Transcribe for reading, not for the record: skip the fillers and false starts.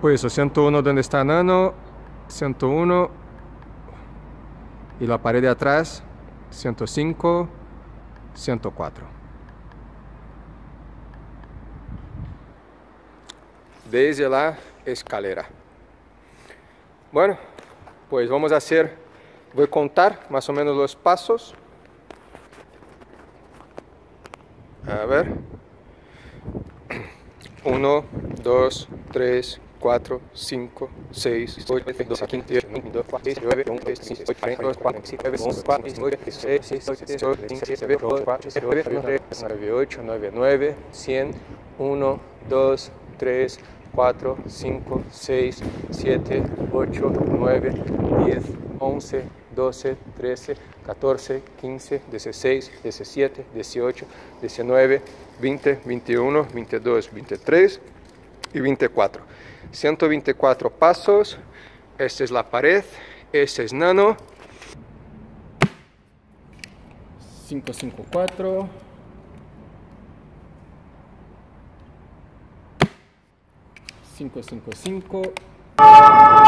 Pues 101 donde está Nano, 101 y la pared de atrás, 105, 104. Desde la escalera. Bueno, pues vamos a hacer, voy a contar más o menos los pasos. A ver. 1, 2, 3, 4, 5, 6, 8, 12, 15, 12, 14, 9, 11, 15, 12, 47, 11, 49, 16, 18, 17, 18, 19, 98, 99, 100, 1, 2, 3, 4, 5, 6, 7, 8, 9, 10, 11, 12, 13, 14, 15, 16, 17, 18, 19, 20, 21, 22, 23 y 24. 124 pasos. Esta es la pared. Este es Nano. 554. 555.